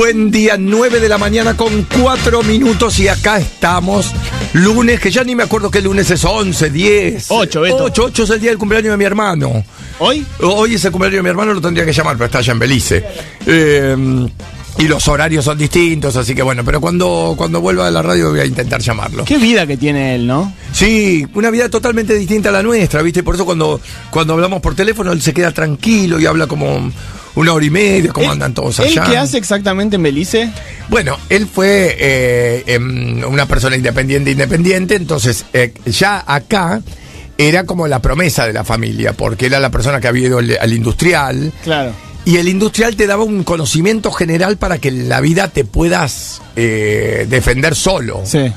Buen día, 9 de la mañana con 4 minutos y acá estamos. Lunes, que ya ni me acuerdo qué lunes es, 11, 10. 8, Beto. 8 es el día del cumpleaños de mi hermano. ¿Hoy? Hoy es el cumpleaños de mi hermano, lo tendría que llamar, pero está allá en Belice. Y los horarios son distintos, así que bueno, pero cuando vuelva de la radio voy a intentar llamarlo. Qué vida que tiene él, ¿no? Sí, una vida totalmente distinta a la nuestra, ¿viste? Por eso cuando hablamos por teléfono él se queda tranquilo y habla como una hora y media, como andan todos allá. ¿Él qué hace exactamente en Belice? Bueno, él fue una persona independiente, entonces ya acá era como la promesa de la familia, porque era la persona que había ido al industrial. Claro. Y el industrial te daba un conocimiento general para que en la vida te puedas defender solo. Sí.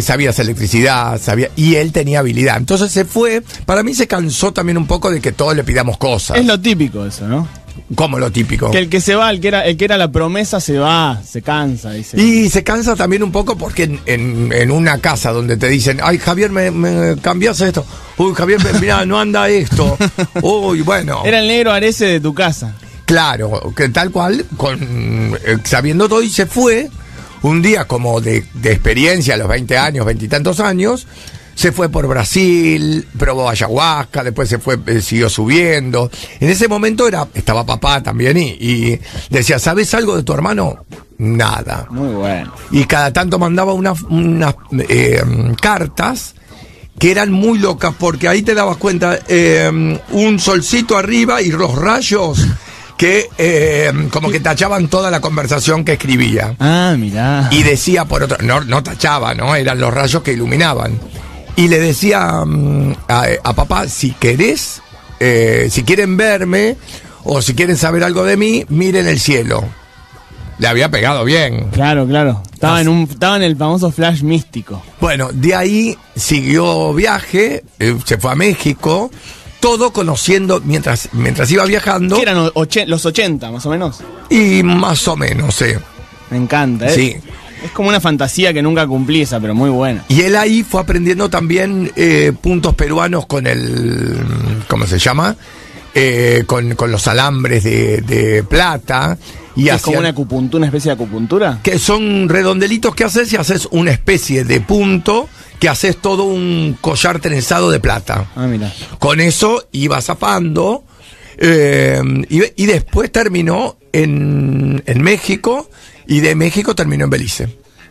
Sabías electricidad, y él tenía habilidad. Entonces se fue. Para mí se cansó también un poco de que todos le pidamos cosas. Es lo típico eso, ¿no? ¿Cómo lo típico? Que el que se va, el que era la promesa se va, se cansa. Dice. Y se cansa también un poco porque en una casa donde te dicen, ay, Javier, me cambiás esto. Uy, Javier, mirá, no anda esto. Uy, bueno. Era el negro Arese de tu casa. Claro, que tal cual, sabiendo todo, y se fue, un día como de experiencia, a los 20 años, 20 y tantos años, se fue por Brasil, probó ayahuasca, después se fue, siguió subiendo. En ese momento estaba papá también y decía, ¿sabes algo de tu hermano? Nada. Muy bueno. Y cada tanto mandaba unas cartas que eran muy locas, porque ahí te dabas cuenta, un solcito arriba y los rayos que como que tachaban toda la conversación que escribía. Ah, mirá. Y decía por otro... No tachaba, ¿no? Eran los rayos que iluminaban. Y le decía a papá, si quieren verme o si quieren saber algo de mí, miren el cielo. Le había pegado bien. Claro, claro. Estaba en el famoso flash místico. Bueno, de ahí siguió viaje, se fue a México... Todo conociendo, mientras iba viajando... Que eran los 80, más o menos. Y más o menos, sí. Me encanta, ¿eh? Sí. Es como una fantasía que nunca cumplí esa, pero muy buena. Y él ahí fue aprendiendo también puntos peruanos con el... ¿Cómo se llama? Con los alambres de plata. Y es como una especie de acupuntura. Que son redondelitos que haces y haces una especie de punto... que haces todo un collar trenzado de plata. Ah, mira. Con eso iba zafando. Y después terminó en México. Y de México terminó en Belice.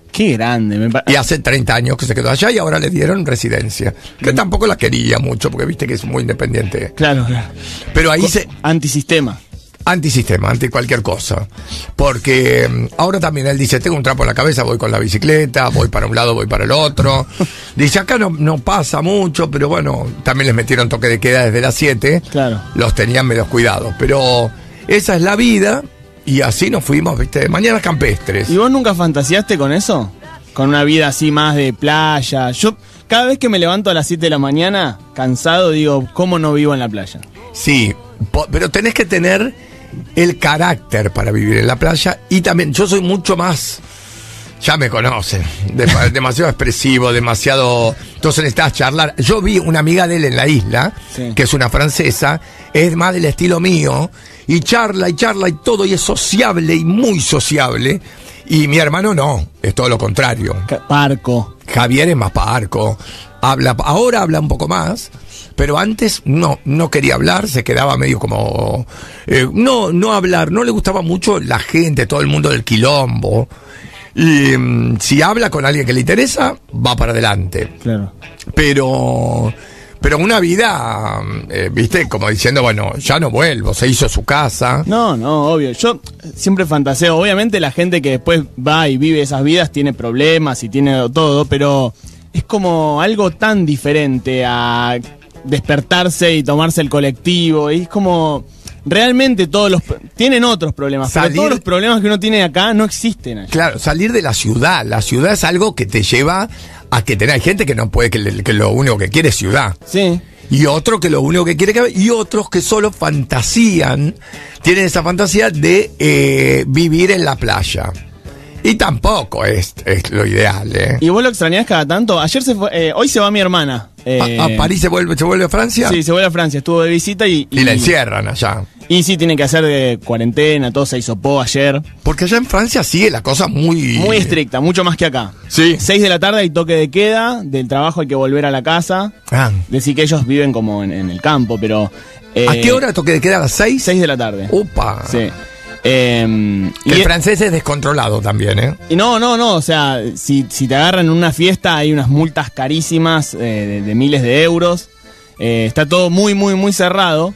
Qué grande. Y hace 30 años que se quedó allá y ahora le dieron residencia. Que tampoco la quería mucho, porque viste que es muy independiente. Claro, claro. Pero ahí Antisistema. Antisistema, anti cualquier cosa. Porque ahora también él dice, tengo un trapo en la cabeza, voy con la bicicleta, voy para un lado, voy para el otro. Dice, acá no pasa mucho, pero bueno, también les metieron toque de queda desde las 7. Claro. Los tenían medio cuidados. Pero esa es la vida y así nos fuimos, viste, mañanas campestres. ¿Y vos nunca fantaseaste con eso? Con una vida así más de playa. Yo cada vez que me levanto a las 7 de la mañana, cansado, digo, ¿cómo no vivo en la playa? Sí, pero tenés que tener... el carácter para vivir en la playa. Y también, yo soy mucho más, ya me conocen, demasiado expresivo, demasiado. Entonces necesitas charlar. Yo vi una amiga de él en la isla, sí, que es una francesa, es más del estilo mío, y charla y todo, y es sociable y muy sociable. Y mi hermano no, es todo lo contrario. Parco. Javier es más parco. Ahora habla un poco más, pero antes no quería hablar, se quedaba medio como... no hablar, no le gustaba mucho la gente, todo el mundo del quilombo. Y si habla con alguien que le interesa, va para adelante. Claro. Pero una vida, viste, como diciendo, bueno, ya no vuelvo, se hizo su casa. No, obvio. Yo siempre fantaseo. Obviamente la gente que después va y vive esas vidas tiene problemas y tiene todo, pero es como algo tan diferente a... despertarse y tomarse el colectivo, y es como realmente todos los tienen otros problemas, pero todos los problemas que uno tiene acá no existen allá. Claro, salir de la ciudad es algo que te lleva a que tenés gente que no puede, que lo único que quiere es ciudad. Sí. Y otro que lo único que quiere, y otros que solo fantasían, tienen esa fantasía de vivir en la playa. Y tampoco es lo ideal, ¿eh? ¿Y vos lo extrañás cada tanto? Ayer se fue, hoy se va mi hermana. ¿A París se vuelve a Francia? Sí, se vuelve a Francia, estuvo de visita y la encierran allá. Y sí, tiene que hacer de cuarentena, todo se hisopó ayer. Porque allá en Francia sigue la cosa muy... muy estricta, mucho más que acá. Sí. 6 de la tarde hay toque de queda, del trabajo hay que volver a la casa. Ah. Decir que ellos viven como en el campo, pero... ¿A qué hora toque de queda? ¿A las 6? 6 de la tarde. ¡Upa! Sí. Que el francés es descontrolado también, ¿eh? Y no, o sea, si te agarran en una fiesta hay unas multas carísimas de miles de euros. Está todo muy, muy, muy cerrado.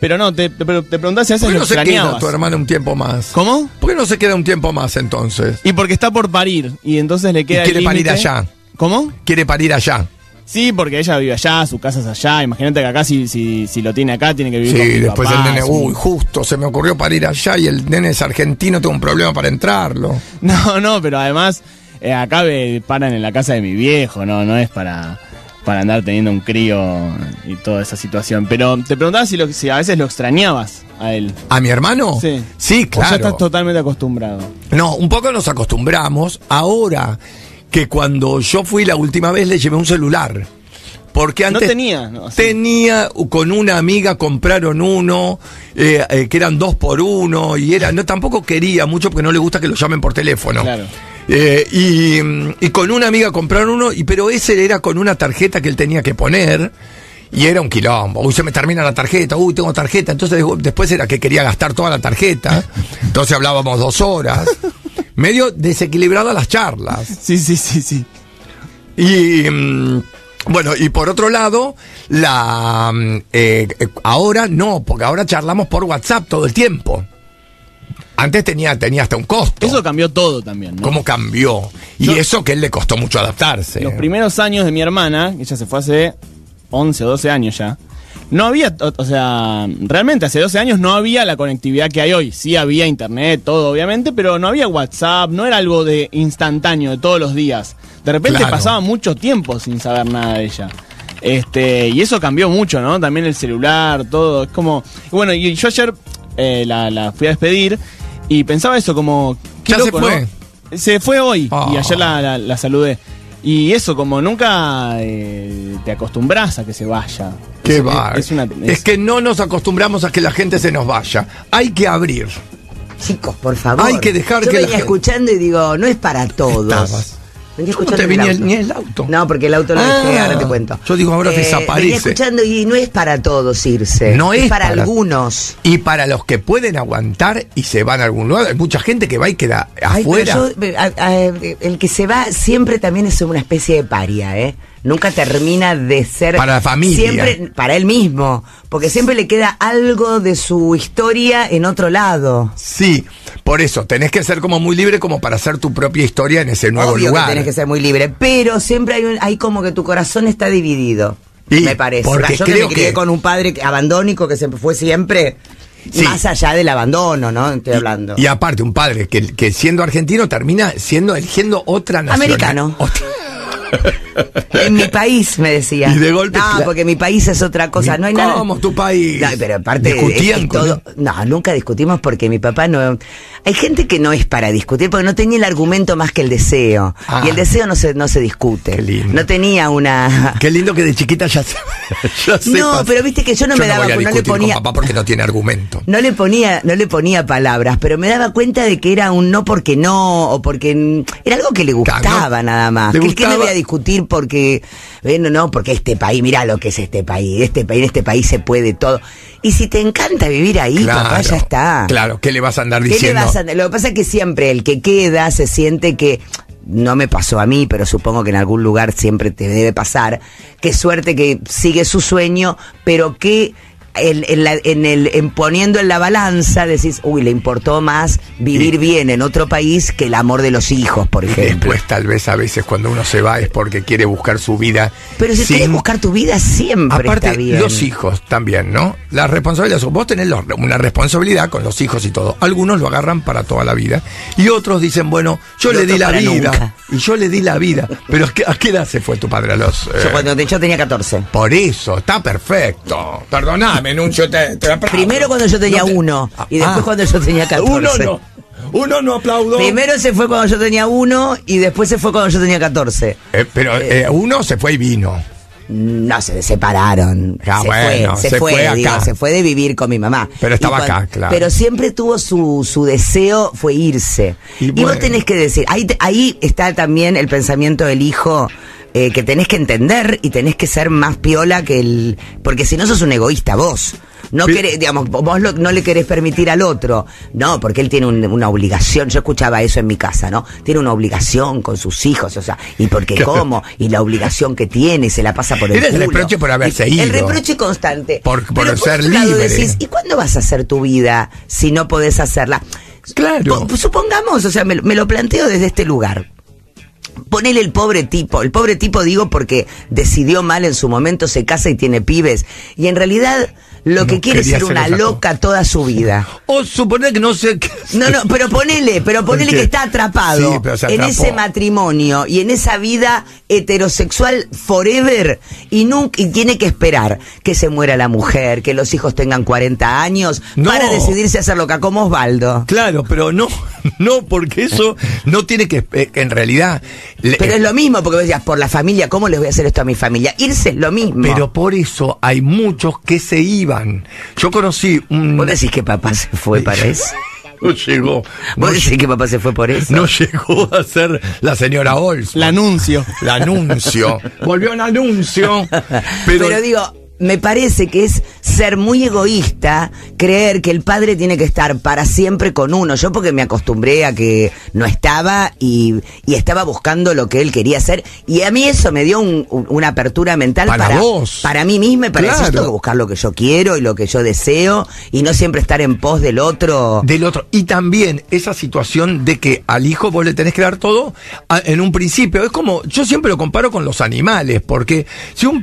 Pero no, te preguntás si a veces lo extrañabas. ¿Por qué no se queda tu hermana un tiempo más? ¿Cómo? ¿Por qué no se queda un tiempo más entonces? Y porque está por parir, y entonces le queda el límite. Quiere parir allá. ¿Cómo? Quiere parir allá. Sí, porque ella vive allá, su casa es allá. Imagínate que acá, si lo tiene acá, tiene que vivir con mi papá. Sí, después el nene, justo, se me ocurrió parir allá y el nene es argentino, tengo un problema para entrarlo. No, pero además, acá paran en la casa de mi viejo, no es para andar teniendo un crío y toda esa situación. Pero te preguntaba si a veces lo extrañabas a él. ¿A mi hermano? Sí. Sí, claro. O ya estás totalmente acostumbrado. No, un poco nos acostumbramos. Ahora que cuando yo fui la última vez le llevé un celular. Porque antes... No tenía, con una amiga compraron uno, que eran 2 por 1, y era... No, tampoco quería mucho porque no le gusta que lo llamen por teléfono. Claro. Y con una amiga compraron uno, pero ese era con una tarjeta que él tenía que poner y era un quilombo. Uy, se me termina la tarjeta, uy, tengo tarjeta. Entonces después era que quería gastar toda la tarjeta. Entonces hablábamos 2 horas. Medio desequilibrada las charlas. Sí. Y bueno, y por otro lado, ahora no, porque ahora charlamos por WhatsApp todo el tiempo. Antes tenía hasta un costo. Eso cambió todo también, ¿no? ¿Cómo cambió? Y eso que él le costó mucho adaptarse. Los primeros años de mi hermana, ella se fue hace 11 o 12 años ya, no había, o sea, realmente hace 12 años no había la conectividad que hay hoy. Sí había internet, todo obviamente, pero no había WhatsApp, no era algo de instantáneo, de todos los días. De repente pasaba mucho tiempo sin saber nada de ella. Y eso cambió mucho, ¿no? También el celular, todo. Es como... Bueno, y yo ayer la fui a despedir. Y pensaba eso, como... ¿Ya loco, se fue? ¿No? Se fue hoy. Oh. Y ayer la saludé. Y eso, como nunca te acostumbras a que se vaya. Qué va. Es que no nos acostumbramos a que la gente se nos vaya. Hay que abrir. Chicos, por favor. Hay que dejar que la gente... Yo venía escuchando y digo, no es para todos. Estabas. Venía escuchando, no te venía ni el auto. No, porque el auto lo dejé, ahora te cuento. Yo digo, ahora desaparece. Venía escuchando y no es para todos irse. No es para algunos. Y para los que pueden aguantar y se van a algún lugar. Hay mucha gente que va y queda afuera. El que se va siempre también es una especie de paria, ¿eh? Nunca termina de ser... Para la familia. Siempre para él mismo. Porque siempre le queda algo de su historia en otro lado. Sí, por eso tenés que ser como muy libre como para hacer tu propia historia en ese nuevo lugar. Que tenés que ser muy libre, pero siempre hay como que tu corazón está dividido. Y me parece. Porque yo creo que me crié con un padre abandónico que fue siempre... Sí. Más allá del abandono, ¿no? Estoy hablando. Y aparte, un padre que siendo argentino termina eligiendo otra nación. Americano. En mi país, me decía. Y de golpe. No, porque mi país es otra cosa. No hay nada. ¿Cómo tu país? No, pero aparte. ¿Discutían todo? No, nunca discutimos porque mi papá no. Hay gente que no es para discutir porque no tenía el argumento más que el deseo. Ah, y el deseo no se discute. Qué lindo. No tenía una. Qué lindo que de chiquita ya se. No, pero viste que yo no me daba cuenta. No le ponía. Con papá porque no tiene argumento. No le ponía palabras, pero me daba cuenta de que era un no porque no o porque era algo que le gustaba, claro, nada más. ¿Qué le voy a discutir porque, bueno, no, porque este país, mirá lo que es este país, en este país se puede todo. Y si te encanta vivir ahí, claro, papá, ya está. Claro, ¿qué le vas a andar diciendo? Lo que pasa es que siempre el que queda se siente que, no me pasó a mí, pero supongo que en algún lugar siempre te debe pasar, qué suerte que sigue su sueño, pero que... poniendo en la balanza decís, uy, le importó más vivir bien en otro país que el amor de los hijos, por ejemplo. Después tal vez a veces cuando uno se va es porque quiere buscar su vida. Pero si quieres buscar tu vida siempre aparte, está bien. Los hijos también, ¿no? Las responsabilidades, vos tenés una responsabilidad con los hijos y todo. Algunos lo agarran para toda la vida y otros dicen, bueno, yo le di la vida nunca. Y yo le di la vida. Pero ¿a qué edad se fue tu padre? Yo tenía 14. Por eso, está perfecto. Perdoná. Primero cuando yo tenía 1 y después cuando yo tenía 14. 1 no. uno no aplaudó. Primero se fue cuando yo tenía 1 y después se fue cuando yo tenía 14. Pero uno se fue y vino. No, se separaron. Ah, se bueno, fue, se fue acá. Digo, se fue de vivir con mi mamá. Pero estaba acá, claro. Pero siempre tuvo su deseo, fue irse. Y bueno, vos tenés que decir, ahí está también el pensamiento del hijo, que tenés que entender y tenés que ser más piola que el... Porque si no sos un egoísta vos. No querés, digamos, vos no le querés permitir al otro. No, porque él tiene una obligación. Yo escuchaba eso en mi casa, ¿no? Tiene una obligación con sus hijos, o sea, y porque cómo, y la obligación que tiene, se la pasa por el culo. Era el reproche por haberse ido. El reproche constante. Por ser libre. Decís, ¿y cuándo vas a hacer tu vida si no podés hacerla? Claro. Supongamos, o sea, me lo planteo desde este lugar. Ponele el pobre tipo digo porque decidió mal en su momento, se casa y tiene pibes, y en realidad lo que quiere es ser una loca toda su vida. O suponer que no sé qué... No, pero ponele que está atrapado en ese matrimonio y en esa vida heterosexual forever, y tiene que esperar que se muera la mujer, que los hijos tengan 40 años para decidirse a ser loca, como Osvaldo. Claro, pero no, porque eso no tiene que... En realidad... Pero es lo mismo, porque vos decías, por la familia, ¿cómo les voy a hacer esto a mi familia? Irse es lo mismo. Pero por eso hay muchos que se iban. Yo conocí un... ¿Vos decís que papá se fue para eso? No llegó. ¿Vos decís que papá se fue por eso? No llegó a ser la señora Olson. La anuncio. Volvió un anuncio. Pero digo... Me parece que es ser muy egoísta creer que el padre tiene que estar para siempre con uno. Yo porque me acostumbré a que no estaba y estaba buscando lo que él quería hacer. Y a mí eso me dio una apertura mental para vos. Para mí misma y para eso. Tengo que buscar lo que yo quiero y lo que yo deseo y no siempre estar en pos del otro. Y también esa situación de que al hijo vos le tenés que dar todo en un principio. Es como, yo siempre lo comparo con los animales, porque si el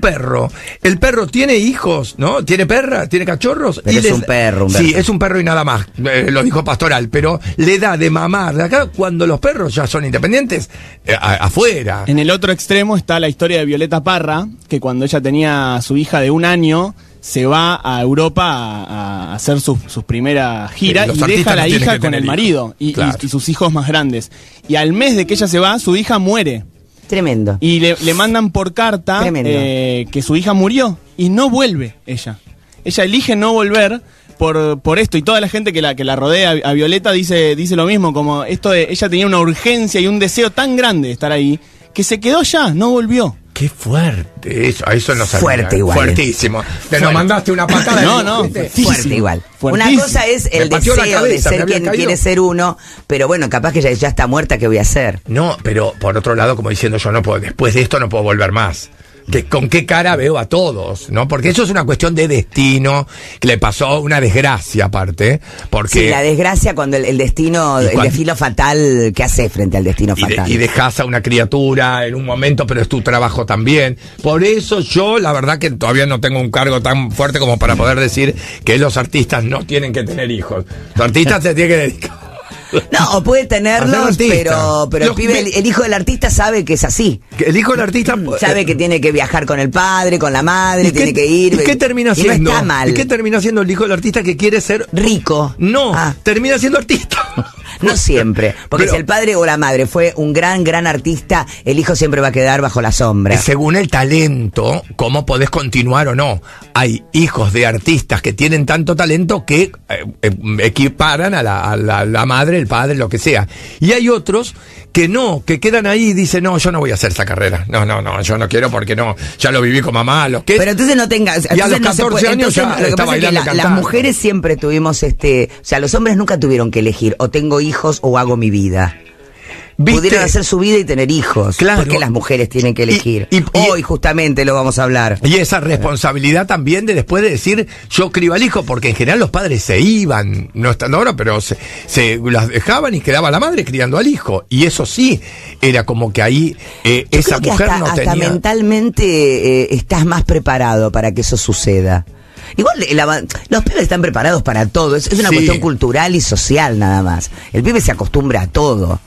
perro tiene... Tiene hijos, ¿no? Tiene perra, tiene cachorros. Pero es un perro, Humberto. Sí, es un perro y nada más. Lo dijo Pastoral, pero le da de mamar. De acá, cuando los perros ya son independientes, afuera. En el otro extremo está la historia de Violeta Parra, que cuando ella tenía a su hija de 1 año, se va a Europa a hacer sus primeras giras y deja a la hija con el marido y sus hijos más grandes. Y al mes de que ella se va, su hija muere. Tremendo. Y le mandan por carta que su hija murió y no vuelve ella. Ella elige no volver por esto, y toda la gente que la rodea a Violeta dice lo mismo, como esto de ella tenía una urgencia y un deseo tan grande de estar ahí que se quedó ya, no volvió. Qué fuerte, eso no sabía. Fuerte igual. Fuertísimo. Te lo mandaste una patada. No, fuerte igual. Fuertísimo. Una cosa es el deseo de ser quien quiere ser uno, pero bueno, capaz que ya está muerta, ¿qué voy a hacer? No, pero por otro lado, como diciendo, yo no puedo, después de esto no puedo volver más. ¿Con qué cara veo a todos? ¿No? Porque eso es una cuestión de destino, que le pasó una desgracia aparte. Porque sí, la desgracia cuando el destino, el desfilo fatal, ¿qué haces frente al destino fatal? Y dejas a una criatura en un momento, pero es tu trabajo también. Por eso yo, la verdad que todavía no tengo un cargo tan fuerte como para poder decir que los artistas no tienen que tener hijos. Los artistas se tienen que dedicar. No, o puede tenerlos, pero el hijo del artista sabe que es así. El hijo del artista sabe que tiene que viajar con el padre, con la madre, tiene que ir. ¿Y qué termina siendo? Y no está mal. ¿Y qué termina siendo el hijo del artista que quiere ser rico? No, termina siendo artista. No siempre, porque si el padre o la madre fue un gran artista, el hijo siempre va a quedar bajo la sombra. Según el talento, cómo podés continuar o no. Hay hijos de artistas que tienen tanto talento que equiparan a la madre, el padre, lo que sea. Y hay otros que no, que quedan ahí y dicen, no, yo no voy a hacer esa carrera. No, yo no quiero porque no, ya lo viví con mamá, los que... Pero entonces no tengas... Y a los 14 años ya está bailando y cantando. Las mujeres siempre tuvimos o sea, los hombres nunca tuvieron que elegir, o tengo hijos o hago mi vida. ¿Viste? Pudieron hacer su vida y tener hijos. Claro. Porque las mujeres tienen que elegir. Hoy justamente lo vamos a hablar. Y esa responsabilidad también de después de decir, yo crío al hijo, porque en general los padres se iban, no están ahora, pero se las dejaban y quedaba la madre criando al hijo. Y eso sí, era como que ahí esa mujer no tenía... Hasta mentalmente estás más preparado para que eso suceda. Igual los pibes están preparados para todo. Es una cuestión cultural y social nada más. El pibe se acostumbra a todo.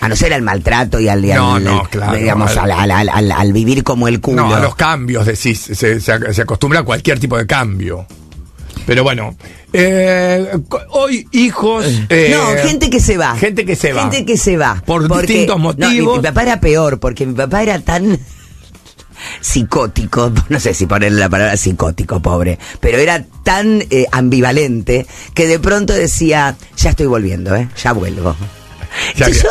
A no ser al maltrato y al vivir como el culo. No, a los cambios, decís, se acostumbra a cualquier tipo de cambio. Pero bueno, hoy hijos... gente que se va. Gente que se va. Gente que se va. Porque distintos motivos. No, mi papá era peor, porque mi papá era tan... psicótico, no sé si ponerle la palabra psicótico, pobre, pero era tan ambivalente que de pronto decía, ya estoy volviendo, ya vuelvo. Ya yo,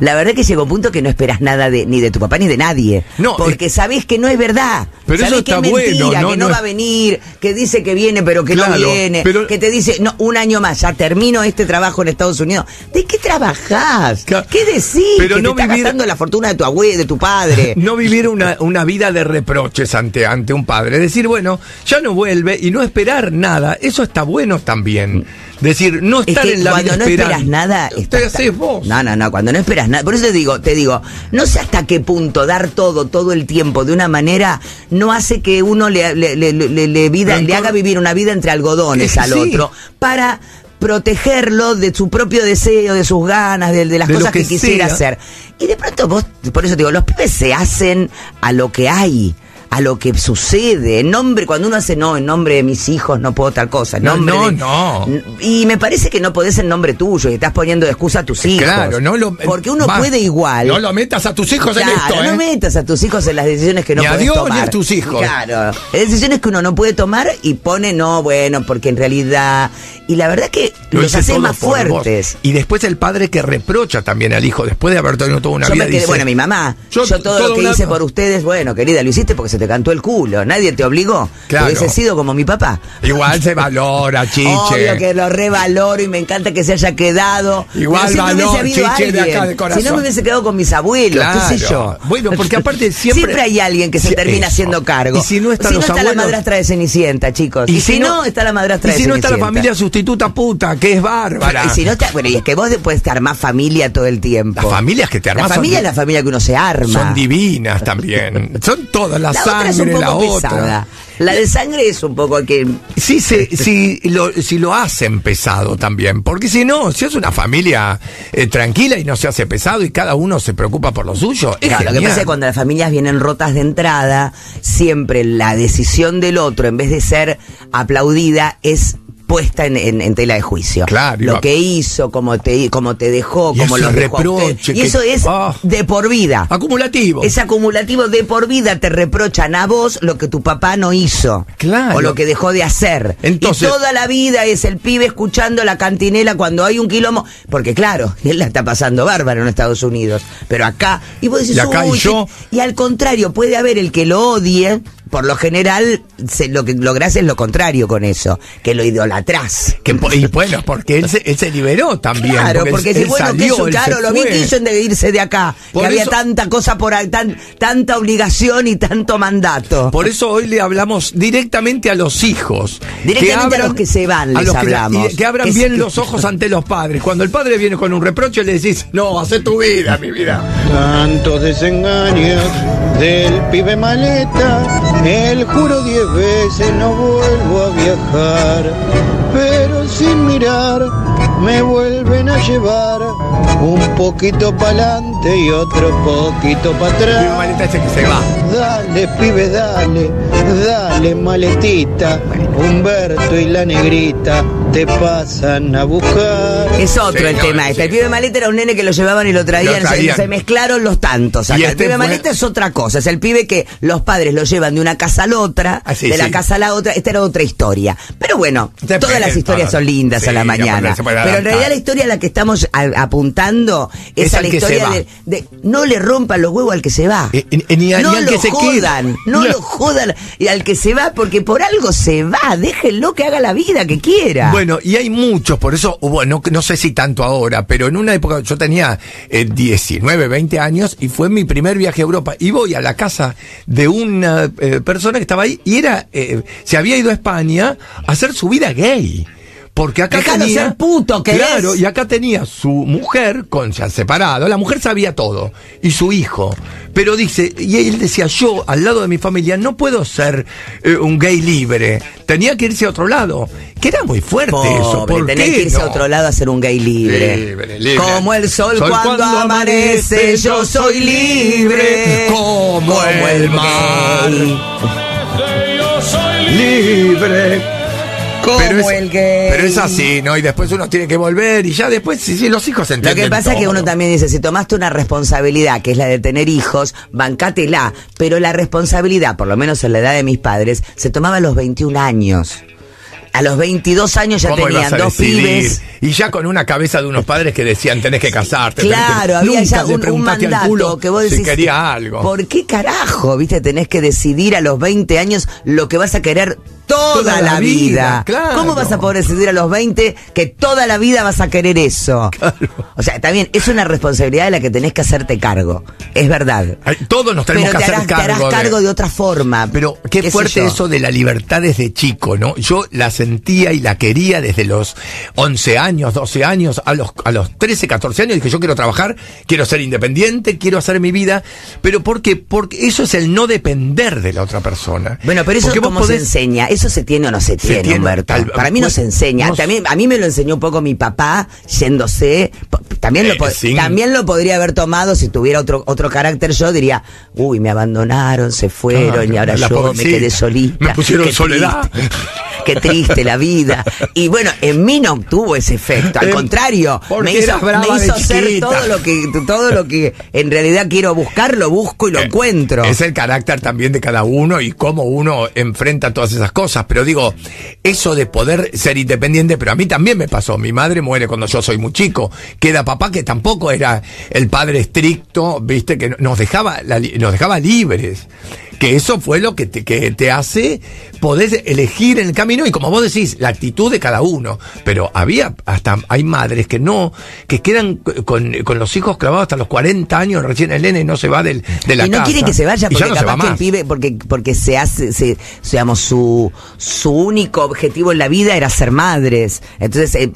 la verdad que llegó un punto que no esperas nada de, ni de tu papá ni de nadie, no, porque sabés que no es verdad, pero sabés eso que está es mentira, bueno, no, que no, no va a venir, que dice que viene pero que claro, no viene, pero... que te dice, no, un año más, ya termino este trabajo en Estados Unidos. ¿De qué trabajás? Claro. ¿Qué decís? Pero que no te está gastando la fortuna de tu abuelo, de tu padre. No vivir una vida de reproches ante un padre. Decir, bueno, ya no vuelve y no esperar nada, eso está bueno también. Decir, no estar en la vida esperando. Cuando no esperas nada... Te haces vos. No, cuando no esperas nada... Por eso te digo, no sé hasta qué punto dar todo el tiempo de una manera no hace que uno le haga vivir una vida entre algodones al otro para protegerlo de su propio deseo, de sus ganas, de las cosas que quisiera hacer. Y de pronto vos, por eso te digo, los pibes se hacen a lo que hay, a lo que sucede, en nombre, cuando uno hace en nombre de mis hijos no puedo tal cosa, en nombre y me parece que no podés en nombre tuyo y estás poniendo de excusa a tus hijos. Claro, porque uno puede igual. No lo metas a tus hijos en esto, no metas a tus hijos en las decisiones que no podés tomar. Ni a tus hijos. Claro, decisiones que uno no puede tomar y pone porque en realidad, y la verdad que los hace más fuertes. Y después el padre que reprocha también al hijo después de haber tenido toda una vida, dice, bueno, mi mamá, yo todo lo que hice por ustedes, bueno, querida, lo hiciste porque se te cantó el culo, nadie te obligó. Claro. Hubiese sido como mi papá. Igual se valora, Chiche. Obvio que lo revaloro y me encanta que se haya quedado. Igual si valor, no Chiche, alguien, de acá de corazón. Si no me hubiese quedado con mis abuelos, qué sé yo. Bueno, porque aparte siempre hay alguien que se termina haciendo cargo. Y si no está, la madrastra de Cenicienta, chicos. Y si no está la madrastra de Cenicienta. Y si no está la familia sustituta puta, que es bárbara. Y si no está, bueno, y es que vos después te armás familia todo el tiempo. Las familias que te armás. La familia es la familia que uno se arma. Son divinas también. Son todas las sangre, otra es un poco pesada. La de sangre es un poco que... Sí, si lo hacen pesado también. Porque si es una familia tranquila y no se hace pesado y cada uno se preocupa por lo suyo, claro, lo que pasa es que cuando las familias vienen rotas de entrada, siempre la decisión del otro, en vez de ser aplaudida, es puesta en tela de juicio. Claro, lo que hizo, cómo te dejó, cómo lo dejó. Y eso es de por vida. Acumulativo. Es acumulativo, de por vida te reprochan a vos lo que tu papá no hizo. Claro. O lo que dejó de hacer. Entonces, y toda la vida es el pibe escuchando la cantinela cuando hay un quilombo. Porque claro, él la está pasando bárbaro en Estados Unidos. Pero acá, y vos decís, y al contrario, puede haber el que lo odie. Por lo general, lo que lográs es lo contrario con eso, que lo idolatrás. Y bueno, porque él se liberó también. Claro, porque si bueno, salió, que eso, claro, lo vi que hizo de irse de acá, por que eso, había tanta cosa por ahí, tanta obligación y tanto mandato. Por eso hoy le hablamos directamente a los hijos. Directamente a los que se van, les hablamos. Que abran bien los ojos ante los padres. Cuando el padre viene con un reproche, le decís, no, hacé tu vida, mi vida. Tantos desengaños del pibe maleta. Él juró 10 veces no vuelvo a viajar, pero sin mirar me vuelven a llevar un poquito pa'lante y otro poquito para atrás. Mi maleta ese que se va. Dale, pibe, dale, maletita. Humberto y la negrita te pasan a buscar. Es otro el tema este. El pibe maleta era un nene que lo llevaban y lo traían. Se mezclaron los tantos acá. El pibe maleta es otra cosa. Es el pibe que los padres lo llevan de una casa a la otra, de la casa a la otra. Esta era otra historia. Pero bueno, todas las historias son lindas a la mañana. Pero en realidad la historia a la que estamos apuntando es a la historia de no le rompan los huevos al que se va. No lo jodan, no lo jodan al que se va, porque por algo se va. Déjenlo que haga la vida que quiera. Bueno, y hay muchos, por eso, bueno, no sé si tanto ahora, pero en una época yo tenía 19, 20 años y fue mi primer viaje a Europa. Y voy a la casa de una persona que estaba ahí y se había ido a España a hacer su vida gay. Porque acá tenía, ser puto, claro, y acá tenía su mujer se han separado, la mujer sabía todo, y su hijo. Pero dice, y él decía, yo al lado de mi familia no puedo ser un gay libre, tenía que irse a otro lado, que era muy fuerte. Pobre, eso, ¿por tenés qué? Que irse a otro lado a ser un gay libre. Libre. Como el sol cuando amanece, yo soy libre, como el mar. Yo soy libre. Pero es así, ¿no? Y después uno tiene que volver y ya después los hijos entienden. Lo que pasa es que uno también dice, si tomaste una responsabilidad, que es la de tener hijos, bancátela. Pero la responsabilidad, por lo menos en la edad de mis padres, se tomaba a los 21 años. A los 22 años ya tenían dos pibes. Y ya con una cabeza de unos padres que decían, tenés que casarte. Claro, había ya un mandato que vos decís, si quería algo. ¿Por qué carajo, viste? Tenés que decidir a los 20 años lo que vas a querer toda la vida. Claro. ¿Cómo vas a poder decidir a los 20 que toda la vida vas a querer eso? Claro. O sea, también es una responsabilidad de la que tenés que hacerte cargo. Es verdad. Todos nos tenemos que hacer cargo. Pero te harás cargo de otra forma. Pero qué fuerte eso de la libertad desde chico, ¿no? Yo la sentía y la quería desde los 11 años, 12 años, a los 13, 14 años. Dije, yo quiero trabajar, quiero ser independiente, quiero hacer mi vida. ¿Pero por qué? Porque eso es el no depender de la otra persona. Bueno, pero eso cómo se enseña. ¿Eso se tiene o no se tiene, Humberto? Para mí no se enseña. También, a mí me lo enseñó un poco mi papá, yéndose. También lo podría haber tomado si tuviera otro carácter. Yo diría, uy, me abandonaron, se fueron, y ahora yo me quedé solita. Me pusieron soledad. Qué triste la vida. Y bueno, en mí no tuvo ese efecto. Al contrario, me hizo ser todo lo que en realidad quiero buscar, lo busco y lo encuentro. Es el carácter también de cada uno y cómo uno enfrenta todas esas cosas. Pero digo, eso de poder ser independiente, pero a mí también me pasó. Mi madre muere cuando yo soy muy chico. Queda papá, que tampoco era el padre estricto, viste, que nos dejaba libres. Que eso fue lo que te hace poder elegir en el camino, y como vos decís, la actitud de cada uno. Pero hay madres que no, que quedan con los hijos clavados hasta los 40 años, recién el nene no se va de la casa. Y no quiere que se vaya porque capaz que el pibe, porque se hace, digamos, su único objetivo en la vida era ser madres. Entonces,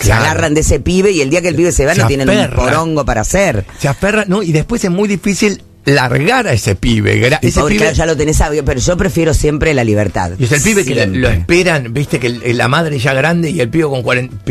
se agarran de ese pibe y el día que el pibe se va no tienen un porongo para hacer. Se aferran, ¿no? Y después es muy difícil largar a ese pibe. Claro, ya lo tenés sabio, pero yo prefiero siempre la libertad. Y es el pibe siempre que lo esperan, viste, que la madre ya grande y el pibe con 40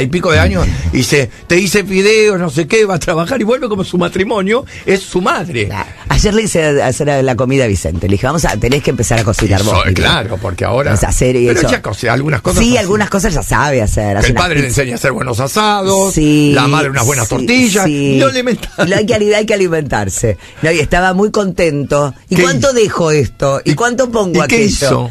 y pico de años, y te hice fideos, no sé qué, va a trabajar y vuelve como su matrimonio, es su madre. Nah, ayer le hice hacer la comida a Vicente, le dije, tenés que empezar a cocinar vos. Claro, porque ahora... algunas cosas... Sí, algunas cosas ya sabe hacer. El padre le enseña a hacer buenos asados, la madre unas buenas tortillas, lo elemental. Hay que alimentarse. No, y estaba muy contento. ¿Y cuánto dejo esto? ¿Y cuánto pongo aquello? ¿Qué hizo?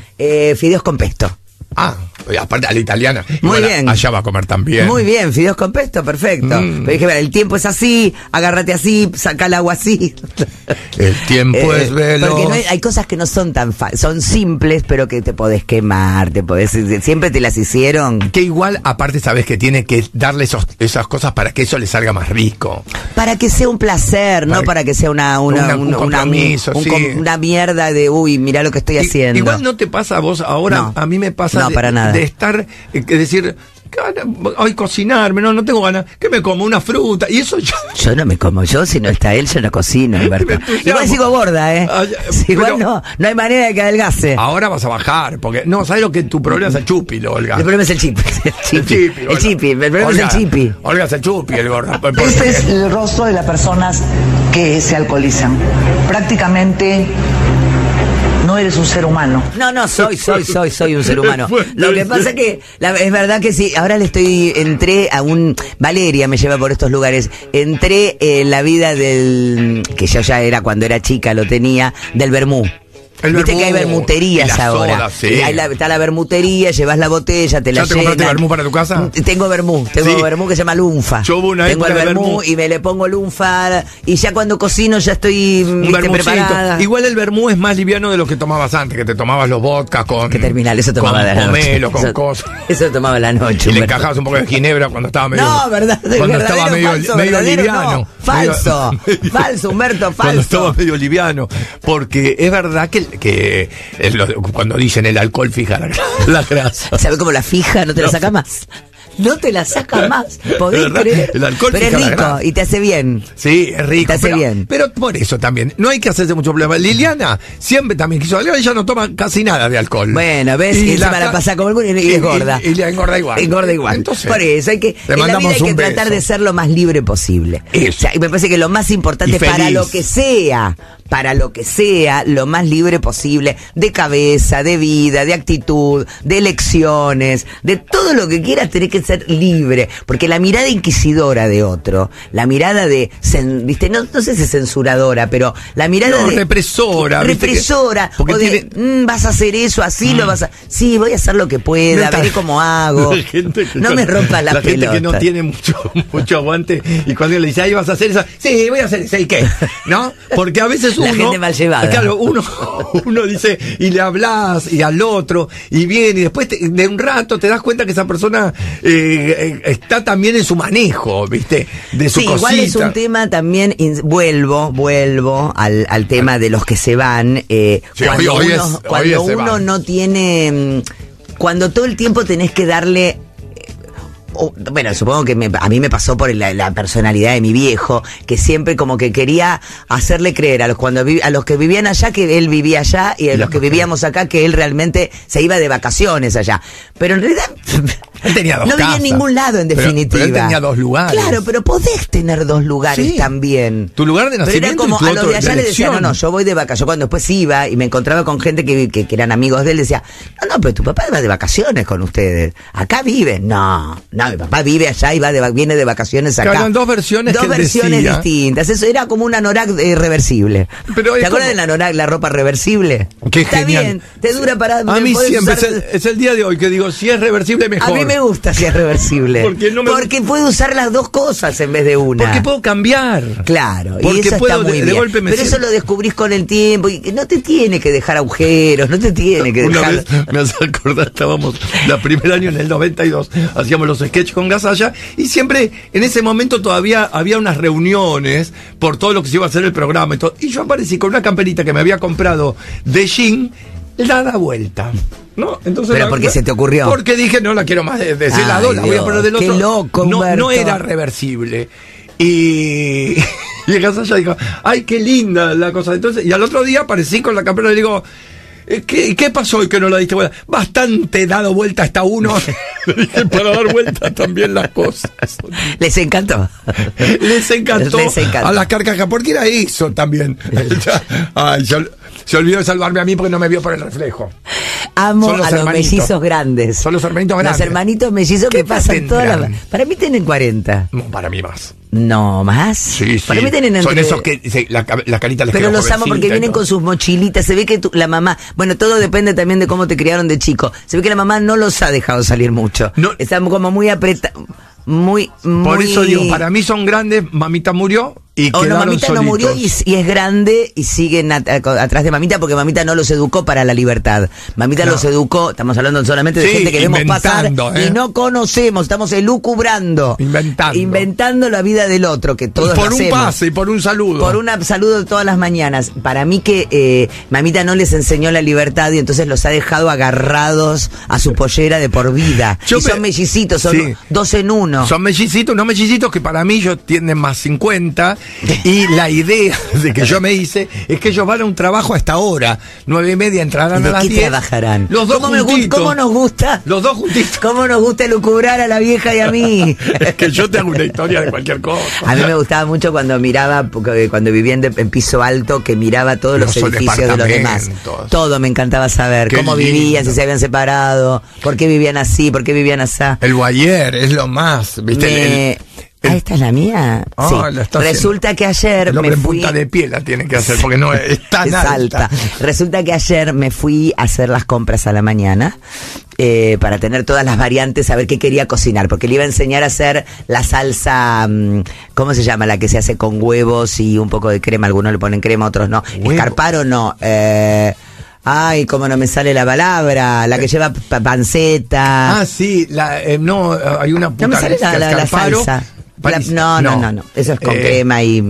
Fideos con pesto. Ah, aparte a la italiana. Muy bien. Allá va a comer también. Muy bien, fideos con pesto, perfecto. Pero dije, mira, el tiempo es así, agárrate así, saca el agua así. El tiempo es veloz. Porque hay cosas que no son tan fáciles, son simples, pero que te podés quemar, siempre te las hicieron. Que igual, aparte sabes que tiene que darle esas cosas para que eso le salga más rico. Para que sea un placer, no para que sea un compromiso, una mierda de, uy, mirá lo que estoy haciendo. Igual no te pasa a vos ahora, no. A mí me pasa. No, para nada. De estar, es decir, hoy cocinarme, no tengo ganas, que me como una fruta, y eso yo... Yo no me como, si no está él, yo no cocino, Humberto. Igual sigo gorda, ¿eh? Igual no hay manera de que adelgase. Ahora vas a bajar, porque, no, ¿sabes lo que tu problema es el chúpilo, Olga? El problema es el chipi. Olga es el chupi, el gordo. Ese es el rostro de las personas que se alcoholizan. Prácticamente... No eres un ser humano. No, soy un ser humano. Lo que pasa que, es verdad que sí, ahora entré a Valeria me lleva por estos lugares, entré en la vida que yo ya era cuando era chica, lo tenía, del vermú. Viste que hay bermuterías ahora. Soda, sí. Está la bermutería, llevas la botella, te la llenas. ¿Ya te compraste vermú para tu casa? Tengo vermú que se llama lunfa. Yo una tengo el vermú y me le pongo lunfa. Y ya cuando cocino ya estoy preparada. Igual el vermú es más liviano de lo que tomabas antes, que te tomabas los vodkas con... Que terminal, eso tomaba con la pomelo, noche. Con cosas. Eso tomaba la noche. Y le encajabas un poco de ginebra cuando estaba medio... No, verdad. Cuando estaba medio liviano. No, falso, Humberto, falso. Cuando estaba medio liviano. Porque es verdad que cuando dicen el alcohol fija la grasa. ¿Sabes cómo la fija? No te la saca más. No te la saca más, podés creer. El alcohol pero es rico y te hace bien. Sí, es rico. Te hace bien. Pero por eso también, no hay que hacerse mucho problema. Liliana siempre también quiso. Ella no toma casi nada de alcohol. Bueno, ves, y encima la pasa como alguna y es gorda. Y la engorda igual. Entonces, por eso en la vida hay que tratar de ser lo más libre posible. Eso. O sea, y me parece que lo más importante para lo que sea. para lo que sea, lo más libre posible, de cabeza, de vida, de actitud, de elecciones, de todo lo que quieras, tenés que ser libre, porque la mirada inquisidora de otro, la mirada de, ¿viste? No sé si censuradora, pero la mirada de represora, o de, vas a hacer eso, así lo vas a... Sí, voy a hacer lo que pueda, veré cómo hago. No me rompas la pelota. La gente que no tiene mucho aguante, y cuando le dice, ahí vas a hacer eso, sí, voy a hacer eso, ¿y qué? ¿No? Porque a veces uno... La gente mal llevada. Claro, uno dice, y le hablas, y al otro, y viene, y después de un rato te das cuenta que esa persona está también en su manejo, ¿viste? De su cosita. Igual es un tema también, vuelvo al tema de los que se van, sí, cuando uno no tiene, cuando todo el tiempo tenés que darle, bueno, supongo que a mí me pasó por la personalidad de mi viejo, que siempre como que quería hacerle creer a los que vivían allá que él vivía allá, y a los que vivíamos acá que él realmente se iba de vacaciones allá. Pero en realidad... Él tenía dos casas. No vivía en ningún lado, en definitiva. Pero él tenía dos lugares. Claro, pero podés tener dos lugares también. Tu lugar de nacimiento, pero era como, y tu otro de allá le decía, no, yo voy de vacaciones. Yo cuando después iba y me encontraba con gente que eran amigos de él, decía, no, pero tu papá va de vacaciones con ustedes. Acá vive. No, mi papá vive allá y viene de vacaciones acá. Claro, dos versiones distintas. Eso era como un anorak reversible. Pero ¿te acuerdas del anorak, la ropa reversible? Qué está genial. Bien, te dura para... A mí siempre, es el día de hoy que digo, si es reversible, mejor. A mí me gusta si es reversible. Porque puedo usar las dos cosas en vez de una. Porque puedo cambiar. Claro, porque y eso puedo, está muy bien. De golpe me Pero sirve. Eso lo descubrís con el tiempo y no te tiene que dejar agujeros, no te tiene que dejar... Una vez, me hace acordar, estábamos el primer año en el 92, hacíamos los sketches con Gasalla y siempre en ese momento todavía había unas reuniones por todo lo que se iba a hacer el programa y todo. Y yo aparecí con una camperita que me había comprado de jean, la da vuelta. No, entonces ¿pero por qué se te ocurrió? Porque dije, no la quiero más de celador, la voy a poner del otro. Qué loco, Humberto. No era reversible. Y Gasalla dijo, ay, qué linda la cosa. Entonces, y al otro día aparecí con la campera y le digo, ¿qué pasó hoy que no la diste vuelta? Bastante dado vuelta hasta uno. Para dar vuelta también las cosas. Les encantó. Les encantó. A las carcajas, porque era eso también. Se olvidó de salvarme a mí porque no me vio por el reflejo. Amo a los mellizos grandes. Son los hermanitos grandes. Los hermanitos mellizos que pasan toda la... Para mí tienen 40. No, para mí más. No, ¿más? Sí. Para mí tienen entre... Son esos que la carita les queda. Pero los amo porque vienen con sus mochilitas. Se ve que la mamá... Bueno, todo depende también de cómo te criaron de chico. Se ve que la mamá no los ha dejado salir mucho. No. Están como muy apretados. Muy... Por eso digo, para mí son grandes. Mamita murió... mamita solitos. No murió y es grande y siguen atrás de mamita porque mamita no los educó para la libertad. Mamita los educó, estamos hablando solamente de gente que vemos pasar y no conocemos, estamos elucubrando. Inventando la vida del otro, que todos por hacemos. Por un pase, por un saludo. Por un saludo todas las mañanas. Para mí que mamita no les enseñó la libertad y entonces los ha dejado agarrados a su pollera de por vida. Son mellicitos, son dos en uno. Son mellicitos, no mellicitos que para mí yo tienen más 50. Y la idea de que yo me hice es que ellos van a un trabajo a esta hora, 9:30 entrarán a las 10. ¿De qué trabajarán? Los dos juntitos. ¿Cómo nos gusta? Los dos juntitos. ¿Cómo nos gusta lucubrar a la vieja y a mí? Es que yo te hago una historia de cualquier cosa. A mí me gustaba mucho cuando vivía en piso alto, que miraba todos los edificios de los demás. Todo me encantaba saber. Cómo vivían, si se habían separado, por qué vivían así, por qué vivían así. El voyeur es lo más, ¿viste? ¿Esta es la mía? Oh, sí. Resulta que ayer me fui... punta de pie la tiene que hacer porque no es tan alta. Resulta que ayer me fui a hacer las compras a la mañana para tener todas las variantes, a ver qué quería cocinar, porque le iba a enseñar a hacer la salsa, ¿cómo se llama? La que se hace con huevos y un poco de crema. Algunos le ponen crema, otros no. Escarparo no. Ay, cómo no me sale la palabra, la que lleva panceta. Ah, sí, no, hay una puta. No me sale la salsa. No, eso es con crema y...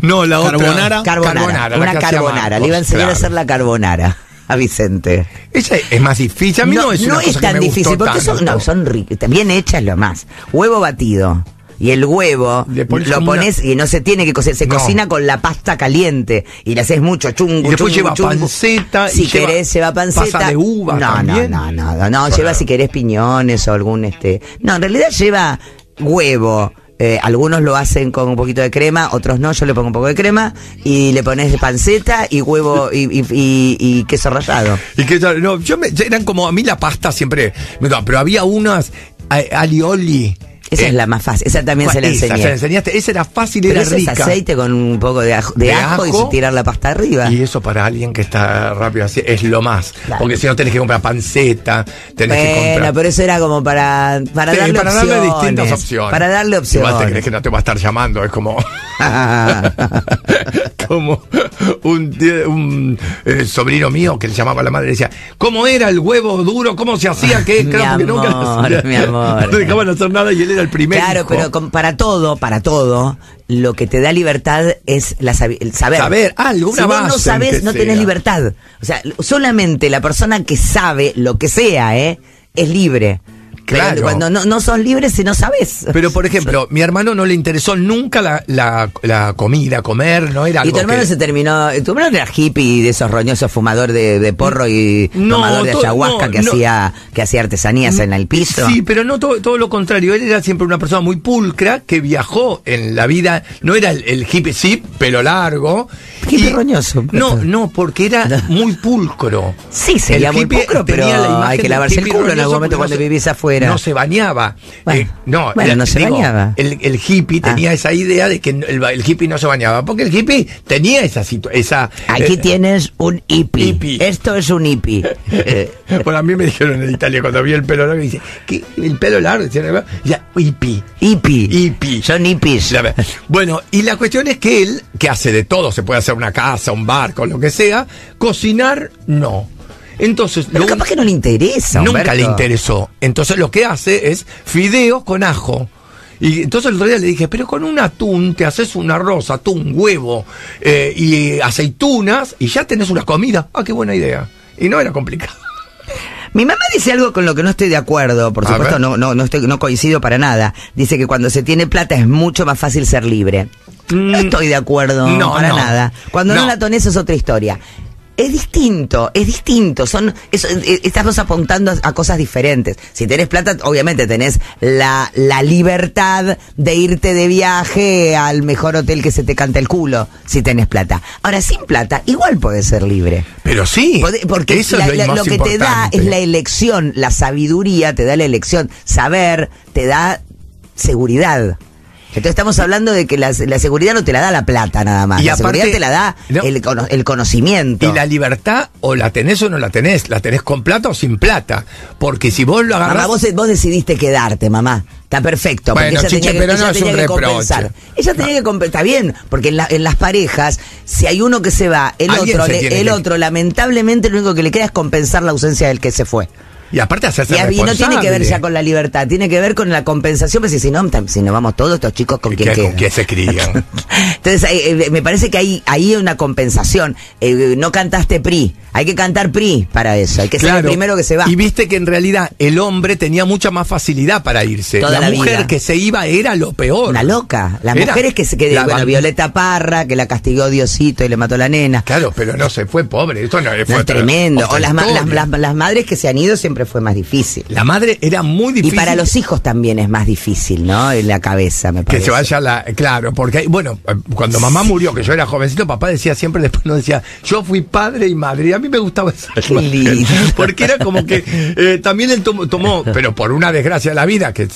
No, la otra. Carbonara. Una carbonara. Le iba a enseñar a hacer la carbonara a Vicente. Esa es más difícil. A mí no es una cosa que me gustó tanto. No es tan difícil, porque son ricas. Bien hechas lo más. Huevo batido. Y el huevo lo pones y no se tiene que cocer, se cocina con la pasta caliente y le haces mucho chungo. Y después lleva panceta. Si querés, lleva panceta. Pasa de uva. No, lleva si querés piñones o algún. No, en realidad lleva huevo, Algunos lo hacen con un poquito de crema, otros no. Yo le pongo un poco de crema y le pones panceta y huevo y queso rallado. Y queso, no, eran como a mí la pasta siempre. No, pero había unas alioli. Esa es la más fácil, esa también se la enseñé. Se la enseñaste, esa era fácil, pero era ese rica. Es aceite con un poco de ajo y tirar la pasta arriba. Y eso para alguien que está rápido así es lo más. Claro. Porque si no tenés que comprar panceta, tenés que comprar. Pero eso era como para darle distintas opciones. Para darle opciones. Igual te crees que no te va a estar llamando, es como. Como un sobrino mío que le llamaba a la madre y decía, ¿cómo era el huevo duro? ¿Cómo se hacía? ¿Qué? Claro, mi amor, nunca mi amor. No dejaban hacer nada y él era el primero. Claro, hijo. Pero para todo, lo que te da libertad es el saber. Saber, algo, una base. Si vos no sabés, no tenés libertad. O sea, solamente la persona que sabe lo que sea, es libre. Claro. Pero cuando no sos libre si no sabes. Pero, por ejemplo, mi hermano no le interesó nunca la comida, comer, no era algo. Y tu hermano se terminó. Tu hermano era hippie de esos roñosos, fumador de porro y tomador de ayahuasca que hacía artesanías en el piso. Sí, pero no todo lo contrario. Él era siempre una persona muy pulcra que viajó en la vida. No era el hippie, sí, pelo largo. Hippie roñoso. No, porque era muy pulcro. Sí, sería muy pulcro, pero hay que lavarse el culo en algún momento cuando vivís afuera. No se bañaba. Bueno, no se bañaba. El hippie tenía esa idea de que el hippie no se bañaba. Porque el hippie tenía esa aquí tienes un hippie. Esto es un hippie. Bueno, a mí me dijeron en Italia cuando vi el pelo largo, dice, ¿qué? El pelo largo, ya, hippie. Hippie. Son hippies. Bueno, y la cuestión es que él, que hace de todo, se puede hacer una casa, un barco, lo que sea, cocinar, no. Entonces, pero capaz que no le interesa. Nunca Humberto. Le interesó. Entonces lo que hace es fideos con ajo. Y entonces el otro día le dije, pero con un atún te haces un arroz, atún, huevo y aceitunas y ya tenés una comida. Ah, qué buena idea. Y no era complicado. Mi mamá dice algo con lo que no estoy de acuerdo, por supuesto no coincido para nada. Dice que cuando se tiene plata es mucho más fácil ser libre. No estoy de acuerdo para nada. Cuando no la tenés es otra historia. Es distinto. Estás apuntando a cosas diferentes. Si tenés plata, obviamente tenés la libertad de irte de viaje al mejor hotel que se te canta el culo, si tenés plata. Ahora, sin plata, igual podés ser libre. Pero sí. Porque eso es lo que importante. Te da es la elección, la sabiduría te da la elección. Saber te da seguridad. Entonces estamos hablando de que la seguridad no te la da la plata nada más. Y la aparte, seguridad te la da el conocimiento. Y la libertad o la tenés o no la tenés. La tenés con plata o sin plata. Porque si vos lo agarrás... Mamá, vos decidiste quedarte, mamá. Está perfecto. Porque bueno, ella Chiche, tenía que, pero no es un reproche. Compensar. Ella tenía que compensar. Está bien, porque en las parejas, si hay uno que se va, el otro lamentablemente lo único que le queda es compensar la ausencia del que se fue. Y aparte hacerse responsable. Y no tiene que ver ya con la libertad, tiene que ver con la compensación, pero si no vamos todos estos chicos con quién quedan. ¿Con quién se crían? Entonces me parece que ahí hay una compensación. No cantaste PRI, hay que cantar PRI para eso, hay que ser el primero que se va. Y viste que en realidad el hombre tenía mucha más facilidad para irse. La mujer que se iba era lo peor. Una loca. Las mujeres que Violeta Parra, que la castigó Diosito y le mató a la nena. Claro, pero no se fue pobre, esto no fue tremendo. O las madres que se han ido siempre fue más difícil. La madre era muy difícil. Y para los hijos también es más difícil, ¿no? En la cabeza, me parece. Que se vaya Claro, porque bueno, cuando mamá murió, que yo era jovencito, papá decía siempre, después nos decía, yo fui padre y madre. Y a mí me gustaba esa. Porque era como que también él tomó, pero por una desgracia de la vida, que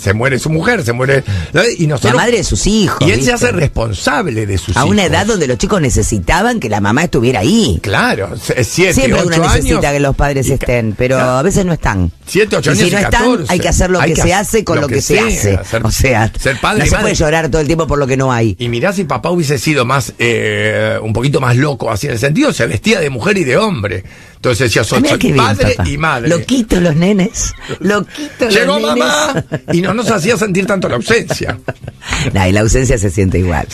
se muere su mujer, se muere. Y nosotros, la madre de sus hijos. Y él se hace responsable de sus hijos. A una edad donde los chicos necesitaban que la mamá estuviera ahí. Claro, 7, 8 años. Siempre uno necesita que los padres estén, pero... No, a veces no están. 7, 8 años y si no están, 14, hay que hacer lo que se hace con lo que se hace. O sea, ser padre no se puede llorar todo el tiempo por lo que no hay. Y mirá, si papá hubiese sido más un poquito más loco, así en el sentido, se vestía de mujer y de hombre. Entonces decía, soy padre y madre. Loquito los nenes. Llegó mamá y no nos hacía sentir tanto la ausencia. Nah, y la ausencia se siente igual.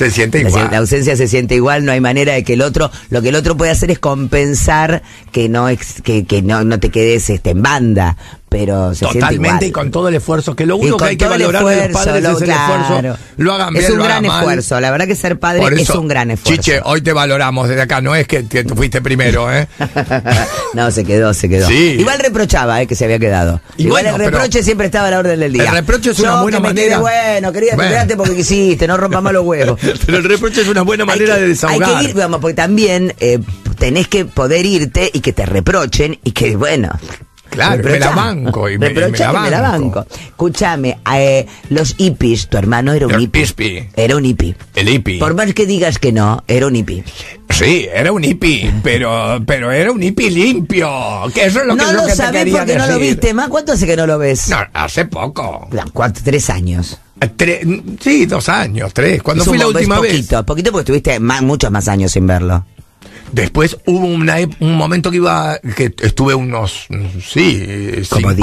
La ausencia se siente igual, no hay manera de que el otro... Lo que el otro puede hacer es compensar que no te quedes en banda. pero se totalmente siente igual. Y con todo el esfuerzo, que lo único que hay que valorar de los padres es el esfuerzo. Lo hagan bien, es un gran esfuerzo, la verdad que ser padre es un gran esfuerzo. Chiche, hoy te valoramos desde acá, no es que te fuiste primero, ¿eh? No, se quedó. Sí. Igual reprochaba, que se había quedado. Igual bueno, el reproche siempre estaba a la orden del día. El reproche es una buena manera. Bueno, quería estudiarte porque quisiste, no rompas más los huevos. Pero el reproche es una buena manera de desahogar. Hay que ir, vamos, porque también tenés que poder irte y que te reprochen y que, bueno... Claro, me la banco y me la banco. Escúchame, los hippies, tu hermano era un hippie. Era un hippie. El hippie. Por más que digas que no, era un hippie. Sí, era un hippie, pero era un hippie limpio. Que eso es lo que no lo sabés porque decir. No lo viste más. ¿Cuánto hace que no lo ves? No, hace poco. ¿Cuánto? 3 años. 2 años, 3. Cuando fui la última vez. Poquito porque estuviste muchos más años sin verlo. Después hubo un momento que estuve unos, sí, 5,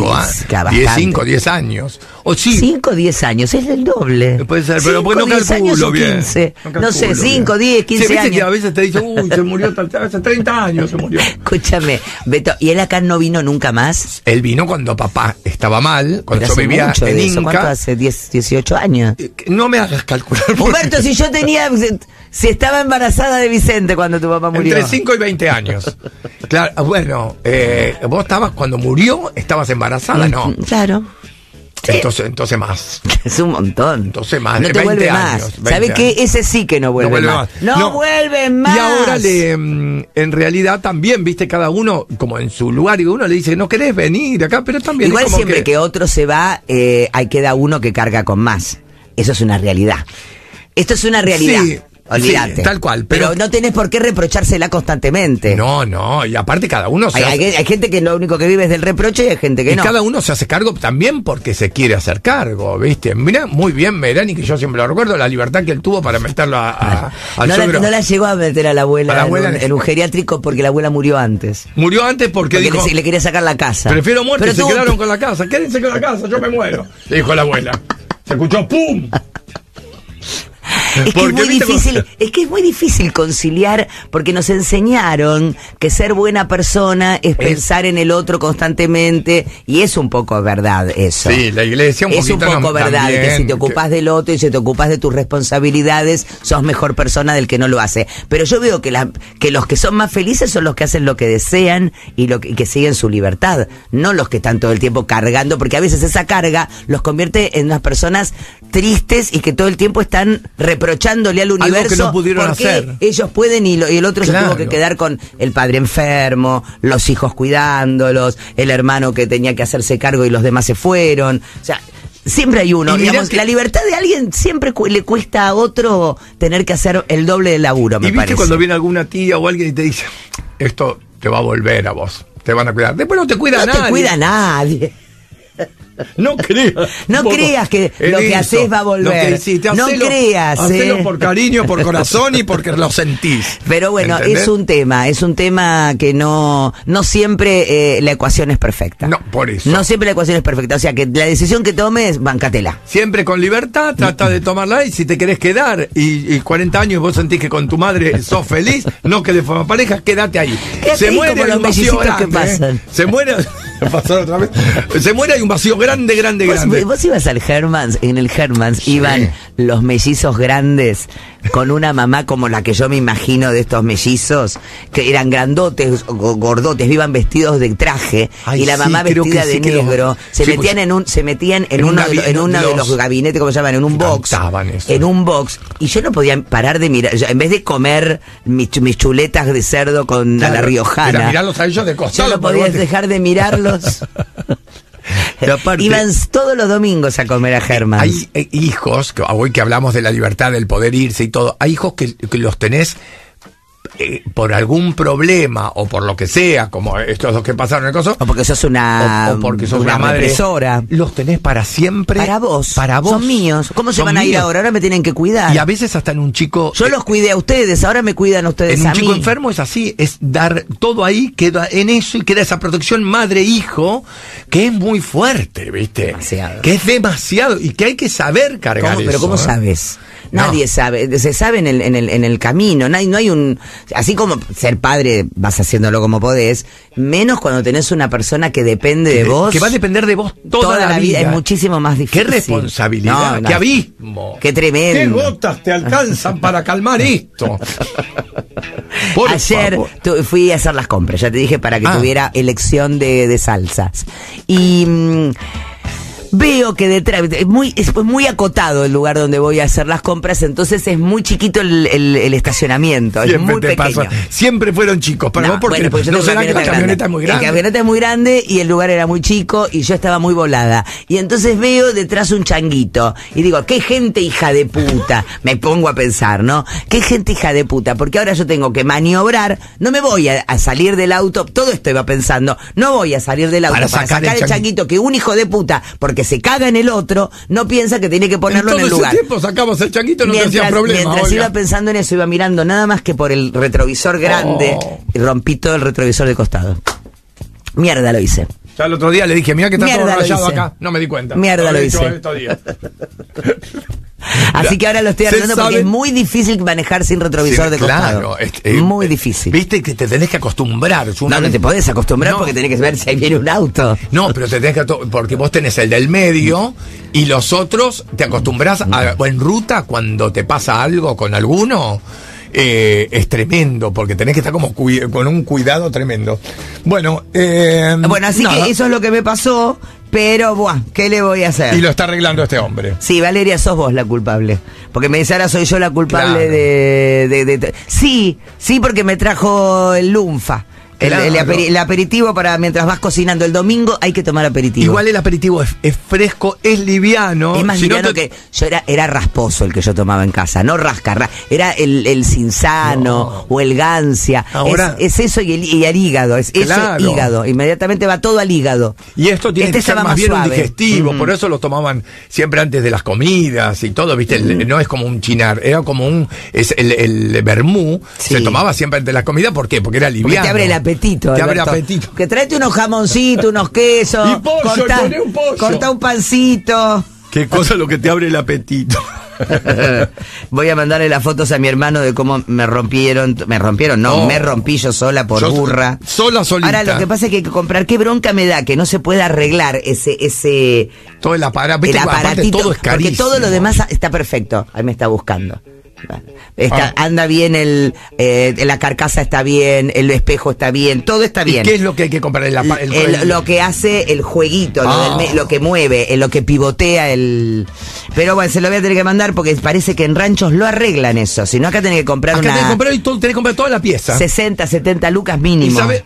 10 años. 5, 10 años, es el doble. Puede ser, pero porque no calculo bien. No sé, 5, 10, 15 años. Que a veces te dicen, uy, se murió, hace 30 años se murió. Escúchame, Beto, ¿y él acá no vino nunca más? Él vino cuando papá estaba mal, cuando yo vivía en Inca. ¿Cuánto hace? 18 años. No me hagas calcular. Humberto, si yo tenía... Si estaba embarazada de Vicente cuando tu papá murió. Entre 5 y 20 años. Claro, bueno, vos estabas, cuando murió, estabas embarazada, ¿no? Claro. Entonces más. Es un montón. Entonces más, no de 20 años. ¿Sabés qué? Ese sí que no vuelve más. No vuelve más. Y ahora, en realidad, también, viste, cada uno como en su lugar, y uno le dice, no querés venir acá, pero también. Igual es como siempre que otro se va, ahí queda uno que carga con más. Eso es una realidad. Esto es una realidad. Sí. Olvídate. Sí, tal cual. Pero no tenés por qué reprochársela constantemente. No. Y aparte cada uno se hay gente que lo único que vive es del reproche y hay gente que no. Y cada uno se hace cargo también porque se quiere hacer cargo, ¿viste? Mirá, muy bien Melani, que yo siempre lo recuerdo, la libertad que él tuvo para meterlo al suegro. No la llegó a meter a la abuela, en un geriátrico porque la abuela murió antes. Murió antes porque dijo... Le quería sacar la casa. Prefiero muerte, se quedaron con la casa. Quédense con la casa, yo me muero. Le dijo la abuela. Se escuchó ¡pum! Es que es muy difícil conciliar, porque nos enseñaron que ser buena persona es pensar en el otro constantemente, y es un poco verdad eso. Sí, la iglesia es un poco verdad, que si te ocupás del otro y si te ocupás de tus responsabilidades, sos mejor persona del que no lo hace. Pero yo veo que los que son más felices son los que hacen lo que desean y que siguen su libertad, no los que están todo el tiempo cargando, porque a veces esa carga los convierte en unas personas tristes y que todo el tiempo están reprochándole al universo algo que no pudieron hacer. Ellos pueden y el otro se tuvo que quedar con el padre enfermo, los hijos cuidándolos, el hermano que tenía que hacerse cargo y los demás se fueron. O sea, siempre hay uno. Digamos, la libertad de alguien siempre le cuesta a otro tener que hacer el doble de laburo, me parece. Y viste cuando viene alguna tía o alguien y te dice, esto te va a volver a vos, te van a cuidar. Después no te cuida nadie. No te cuida nadie. No creas que lo que haces va a volver. Hacelo por cariño, por corazón y porque lo sentís. Pero bueno, ¿entendés? es un tema que no siempre la ecuación es perfecta. No, por eso. No siempre la ecuación es perfecta. O sea que la decisión que tomes, bancatela. Siempre con libertad, trata de tomarla y si te querés quedar y 40 años vos sentís que con tu madre sos feliz, no que de forma pareja, quédate ahí. Se muere el vacío grande. Se muere. Pasar otra vez. Se muere, hay un vacío grande. Vos ibas al Hermans, en el Hermans sí. Iban los mellizos grandes con una mamá como la que yo me imagino de estos mellizos, que eran grandotes, gordotes, iban vestidos de traje. Ay, y la mamá vestida de negro. Se metían en uno de los gabinetes, ¿cómo se llaman? En un box. Eso. En un box. Y yo no podía parar de mirar. Yo, en vez de comer mis chuletas de cerdo con la riojana. Era mirarlos a ellos de costado. Yo no podía dejar de mirarlos. Aparte, iban todos los domingos a comer a Germán. Hay hijos, hoy que hablamos de la libertad, del poder irse y todo, hay hijos que los tenés por algún problema o por lo que sea, como estos dos que pasaron el coso. O porque sos una madre impresora. Los tenés para siempre. Para vos. Son míos. ¿Cómo se van a ir ahora? Ahora me tienen que cuidar. Y a veces hasta en un chico... Yo los cuidé a ustedes, ahora me cuidan ustedes a mí. En un chico enfermo es así, es dar todo ahí, queda en eso y queda esa protección madre-hijo que es muy fuerte, ¿viste? Demasiado. Que es demasiado y que hay que saber cargar. ¿Cómo? Eso. Pero ¿cómo sabes? No. Nadie sabe, se sabe en el camino. No hay un... Así como ser padre vas haciéndolo como podés, menos cuando tenés una persona que depende de vos. Que va a depender de vos toda la vida. Es muchísimo más difícil. Qué responsabilidad, qué abismo. Qué tremendo. Qué botas te alcanzan para calmar esto. Ayer fui a hacer las compras, ya te dije, para que tuviera elección de salsas. Y... veo que detrás, es muy acotado el lugar donde voy a hacer las compras, entonces es muy chiquito el estacionamiento, siempre es muy pequeño. Pasa. Siempre fueron chicos, para vos porque no será que la camioneta es muy grande. La camioneta es muy grande y el lugar era muy chico y yo estaba muy volada. Y entonces veo detrás un changuito y digo, qué gente hija de puta, me pongo a pensar, ¿no? Qué gente hija de puta, porque ahora yo tengo que maniobrar, no me voy a salir del auto, todo esto iba pensando, no voy a salir del auto para sacar el changuito, que un hijo de puta, porque se caga en el otro, no piensa que tiene que ponerlo en el lugar. En todo ese tiempo sacamos el changuito, no te hacía problema. Mientras iba pensando en eso, iba mirando nada más que por el retrovisor grande, y rompí todo el retrovisor de costado. Mierda, lo hice. Ya el otro día le dije, mirá que está todo rayado acá. No me di cuenta. Mierda, lo hice. Así que ahora lo estoy arreglando porque es muy difícil manejar sin retrovisor de costado. Claro, muy difícil. Viste que te tenés que acostumbrar. No te podés acostumbrar porque tenés que ver si ahí viene un auto. No, pero te tenés que acostumbrar porque vos tenés el del medio y los otros te acostumbrás en ruta cuando te pasa algo con alguno. Es tremendo, porque tenés que estar como con un cuidado tremendo. Bueno, así que eso es lo que me pasó, pero, ¿qué le voy a hacer? Y lo está arreglando este hombre. Sí, Valeria, sos vos la culpable. Porque me dice, ahora soy yo la culpable de... Sí, porque me trajo el lunfa. El aperitivo para mientras vas cocinando. El domingo hay que tomar aperitivo. Igual el aperitivo es fresco, es liviano. Es más liviano que... Yo era rasposo el que yo tomaba en casa. No rasca. Era el cinzano o el gancia. Ahora, es eso y el hígado. Es eso hígado. Inmediatamente va todo al hígado. Y esto tiene que ser más bien suave. Un digestivo. Por eso lo tomaban siempre antes de las comidas y todo, ¿viste? No es como un chinar. Era como el vermú. Sí. Se tomaba siempre antes de las comidas. ¿Por qué? Porque era liviano. Porque te abre el apetito, te abre apetito. Que traete unos jamoncitos, unos quesos. Y pollo, poné un pollo. Cortá un pancito. Qué cosa lo que te abre el apetito. Voy a mandarle las fotos a mi hermano de cómo me rompí yo sola por burra. Solita. Ahora lo que pasa es que hay que comprar, qué bronca me da que no se pueda arreglar ese todo el aparato, el aparatito, todo es carísimo. Porque todo lo demás está perfecto. Ahí me está buscando. Anda bien, la carcasa está bien, el espejo está bien, todo está bien. ¿Y qué es lo que hay que comprar? Lo que hace el jueguito, lo que mueve, lo que pivotea el... Pero bueno, se lo voy a tener que mandar porque parece que en ranchos lo arreglan eso. Si no, acá tenés que comprar acá tenés que comprar toda la pieza. 60, 70 lucas mínimo. ¿Y sabes?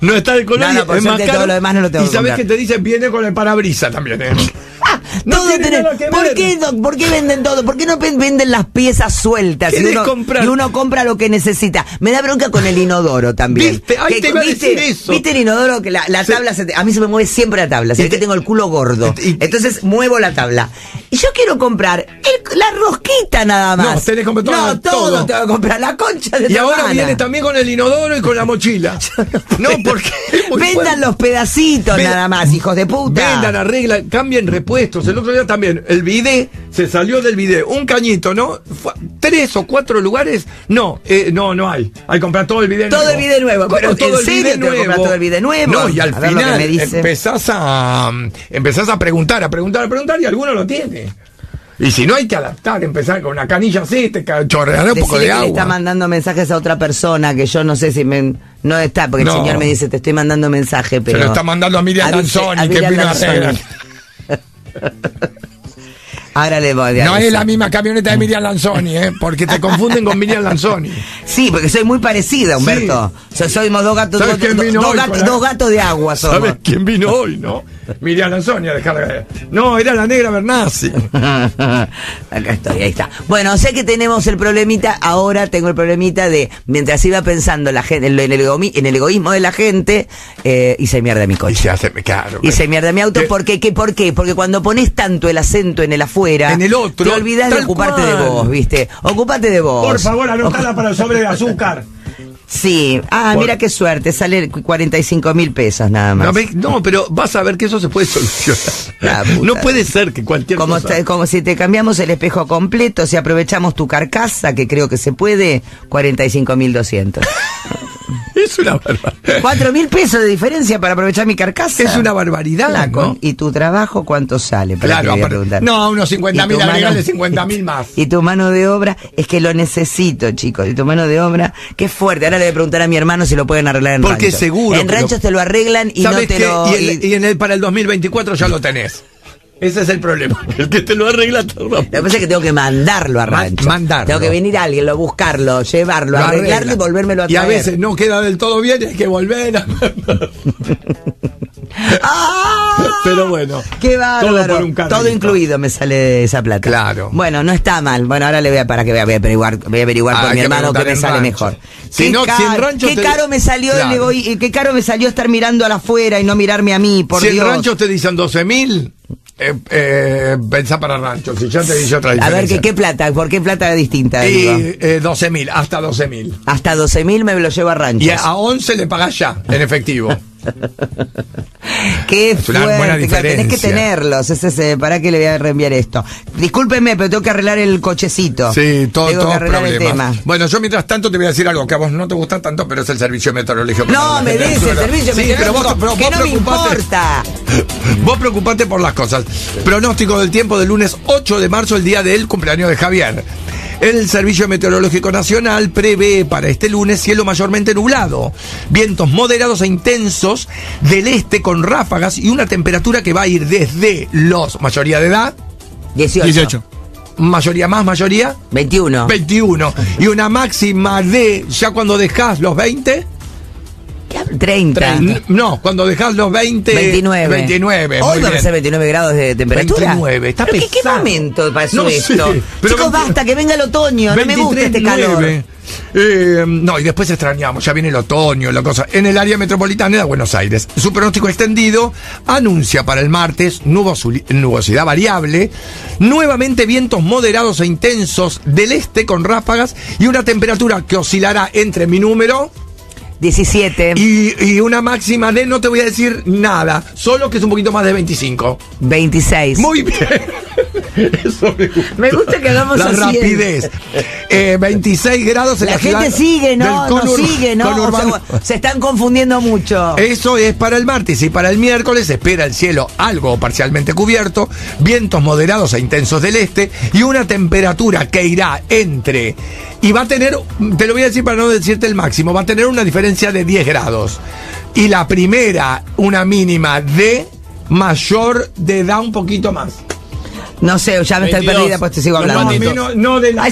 No está el color, es más caro. Todo lo demás no lo tengo que comprar. Y sabes que te dicen, viene con el parabrisas también, No todo ¿Por qué venden todo? ¿Por qué no venden las piezas sueltas? Y uno compra lo que necesita. Me da bronca con el inodoro también. ¿Viste? Ahí te iba a decir eso. ¿Viste el inodoro? Que la tabla a mí se me mueve siempre la tabla. Es que tengo el culo gordo. Entonces muevo la tabla. Y yo quiero comprar la rosquita nada más. No, tenés que comprar todo. Te voy a comprar la concha de tu hermana. Y ahora viene también con el inodoro y con la mochila. No, porque... Vendan los pedacitos nada más, hijos de puta. Vendan, arreglan, cambien repuestos. El otro día también, el bidet, se salió del bidet, un cañito, ¿no? Tres o cuatro lugares, no hay. Hay que comprar todo el bidet nuevo. Todo el bidet nuevo, pero ¿en serio te voy a comprar todo el bidet nuevo? No, y al final empezás a preguntar, y alguno lo tiene. Y si no, hay que adaptar, empezar con una canilla así, te chorreará un poco de agua. Le está mandando mensajes a otra persona que yo no sé si no está, porque el señor me dice, te estoy mandando mensaje, pero... Se lo está mandando a Miriam Lanzoni, que vino a hacer... Ahora le voy a decir. No es la misma camioneta de Miriam Lanzoni, porque te confunden con Miriam Lanzoni. Sí, porque soy muy parecida, Humberto. Sí. Somos dos gatos de agua. Somos. ¿Sabes quién vino hoy, no? Miriam Lanzoni a dejar. No, era la negra Vernaci. Acá estoy, ahí está. Bueno, sé que tenemos el problemita. Ahora tengo el problemita de mientras iba pensando la gente, en el egoísmo de la gente, hice mierda mi coche. Hice mierda mi auto. ¿Por qué? Porque cuando pones tanto el acento en el afuera, en el otro, te olvidás de ocuparte de vos, ¿viste? Ocupate de vos. Por favor, anótala para el sobre de azúcar. Sí. Ah, bueno, mira qué suerte. Sale 45,000 pesos nada más. No, pero vas a ver que eso se puede solucionar. No puede ser que cualquier cosa... Como si te cambiamos el espejo completo, si aprovechamos tu carcasa, que creo que se puede, 45,200. Es una barbaridad. 4,000 pesos de diferencia para aprovechar mi carcasa. Es una barbaridad, Laco, ¿no? ¿Y tu trabajo cuánto sale? Para claro, preguntar. No, unos 50,000, agregarle 50,000 más. Y tu mano de obra, es que lo necesito, chicos. Y tu mano de obra, qué fuerte. Ahora le voy a preguntar a mi hermano si lo pueden arreglar en ranchos. Porque seguro. En ranchos te lo arreglan y no te lo... para el 2024 ya lo tenés. Ese es el problema. El que te lo arregla todo. Lo que pasa es que tengo que mandarlo a rancho. Mandarlo. Tengo que venir a alguien, buscarlo, llevarlo, arreglarlo y volvérmelo a traer. Y a veces no queda del todo bien y hay que volver a... ¡Ah! Pero bueno, qué bárbaro. Todo, todo incluido me sale de esa plata. Claro. Bueno, no está mal. Bueno, ahora le voy a averiguar por mi hermano que me sale mejor. Si no, si en rancho qué caro me salió, claro. Le voy, y qué caro me salió estar mirando a la afuera y no mirarme a mí, por Dios. Si en rancho te dicen 12,000, pensá para rancho. Si ya te dije otra diferencia. A ver, ¿qué plata? ¿Por qué plata distinta? Y 12,000, hasta 12,000. Hasta 12,000 me lo llevo a rancho. Y a 11 le pagás ya, en efectivo. Qué fuerte, claro, tenés que tenerlos. ¿Para qué le voy a reenviar esto? Discúlpeme, pero tengo que arreglar el cochecito. Sí, todo problema. Bueno, yo mientras tanto te voy a decir algo que a vos no te gusta tanto, pero es el servicio meteorológico. No, me des el servicio meteorológico, pero que no me importa. Vos preocupate por las cosas. Pronóstico del tiempo del lunes 8 de marzo, el día del cumpleaños de Javier. El Servicio Meteorológico Nacional prevé para este lunes cielo mayormente nublado, vientos moderados e intensos del este con ráfagas y una temperatura que va a ir desde los, mayoría de edad, 18. Mayoría más, mayoría, 21. Y una máxima de, ya cuando dejás los 20... 30. No, cuando dejás los 20... 29. Hoy va a ser 29 grados de temperatura. 29, está pesado. ¿Qué momento pasó esto? Chicos, basta, que venga el otoño, no me gusta este calor. No, y después extrañamos, ya viene el otoño, la cosa. En el área metropolitana de Buenos Aires, su pronóstico extendido anuncia para el martes nubosidad variable, nuevamente vientos moderados e intensos del este con ráfagas y una temperatura que oscilará entre mi número... 17. Y una máxima de, no te voy a decir nada, solo que es un poquito más de 25. 26. Muy bien. Eso me gusta. Me gusta que hagamos así. La rapidez. 26 grados en la ciudad. La gente sigue, ¿no? No sigue, ¿no? O sea, se están confundiendo mucho. Eso es para el martes y para el miércoles. Espera el cielo algo parcialmente cubierto, vientos moderados e intensos del este y una temperatura que irá entre... Y va a tener, te lo voy a decir para no decirte el máximo, va a tener una diferencia de 10 grados. Y la primera, una mínima de mayor de edad un poquito más. No sé, ya me 22. Estoy perdida, pues te sigo hablando. No, de la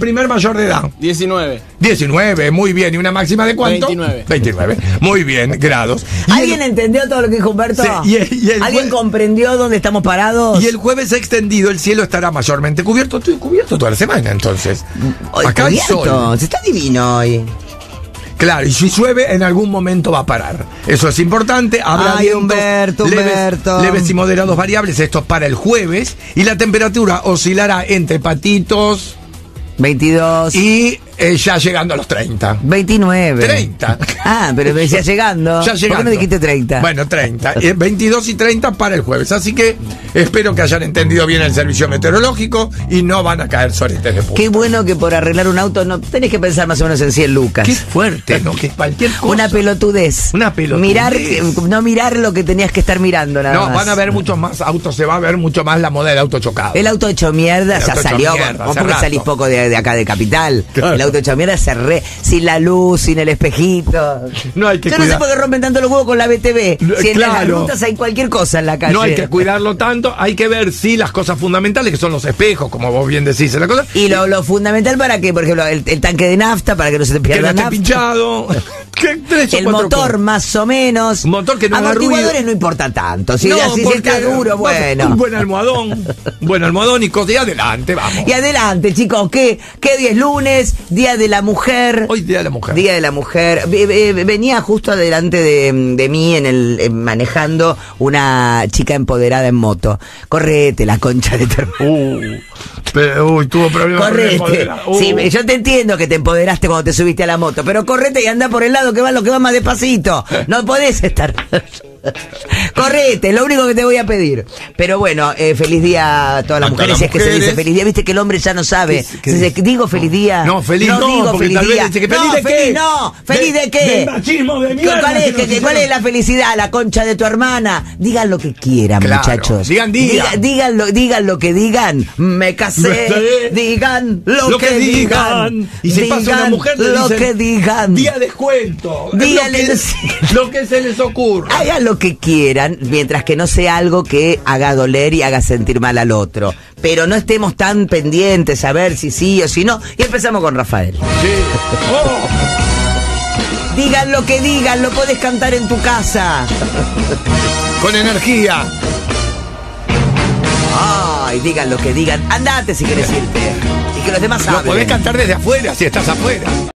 primer mayor de edad. 19, muy bien. ¿Y una máxima de cuánto? 29. Muy bien, grados. ¿Alguien entendió todo lo que dijo Humberto? Sí, ¿alguien comprendió dónde estamos parados? Y el jueves extendido, el cielo estará mayormente cubierto. Estoy cubierto toda la semana, entonces. Hoy acá hay sol. Se está divino hoy. Claro, y si llueve, en algún momento va a parar. Eso es importante. Habrá vientos leves y moderados variables. Esto es para el jueves. Y la temperatura oscilará entre patitos... 22. Y ya llegando a los 30. 29. 30. Ah, pero me decía llegando. Ya llegando. ¿Por qué me dijiste 30? Bueno, 30. 22 y 30 para el jueves. Así que espero que hayan entendido bien el servicio meteorológico y no van a caer soletes de punta. Qué bueno que por arreglar un auto no tenés que pensar más o menos en 100 lucas. Qué fuerte, ¿no? Que cualquier cosa. Una pelotudez. No mirar lo que tenías que estar mirando, nada más. No, van a ver muchos más autos, se va a ver mucho más la moda del auto chocado. El auto hecho mierda ya salió. Vos porque salís poco de acá de Capital. Claro. El auto hecho mierda sin la luz, sin el espejito. No hay que Yo cuidar. No sé por qué rompen tanto los huevos con la BTV. Si claro. En las rutas hay cualquier cosa en la calle. No hay que cuidarlo tanto, hay que ver sí las cosas fundamentales que son los espejos, como vos bien decís. La cosa. Y lo fundamental para que, por ejemplo, el tanque de nafta, para que no se te pierda. Que no esté pinchado. El motor más o menos. Motor que no haga ruido. Amortiguadores no importan tanto. Si está duro, bueno. Un buen almohadón. Un buen almohadón y adelante, vamos. Y adelante, chicos. ¿Qué día es lunes? Día de la mujer. Hoy día de la mujer. Día de la mujer. Venía justo adelante de mí manejando una chica empoderada en moto. Correte, la concha de tu... Uy, tuvo problemas. Correte. Sí, yo te entiendo que te empoderaste cuando te subiste a la moto, pero correte y anda por el lado que van los que van más despacito. No podés estar... Correte, lo único que te voy a pedir. Pero bueno, feliz día a todas las mujeres. Si es que se dice feliz día, viste que el hombre ya no sabe. Digo feliz día. No, feliz no. Digo feliz día. No, feliz no. ¿Feliz de qué? ¿Cuál es la felicidad? La concha de tu hermana. Digan lo que quieran, muchachos. Digan día. Digan lo que digan. Me casé. Digan lo que digan. Y si pasa una mujer, lo que digan. Día descuento. Lo que se les ocurre. Hagan lo que quieran, mientras que no sea algo que haga doler y haga sentir mal al otro. Pero no estemos tan pendientes a ver si sí o si no. Y empezamos con Rafael. Sí. Oh. Digan lo que digan, lo podés cantar en tu casa. Con energía. Ay, digan lo que digan. Andate si querés irte. Y que los demás hablen. Lo podés cantar desde afuera si estás afuera.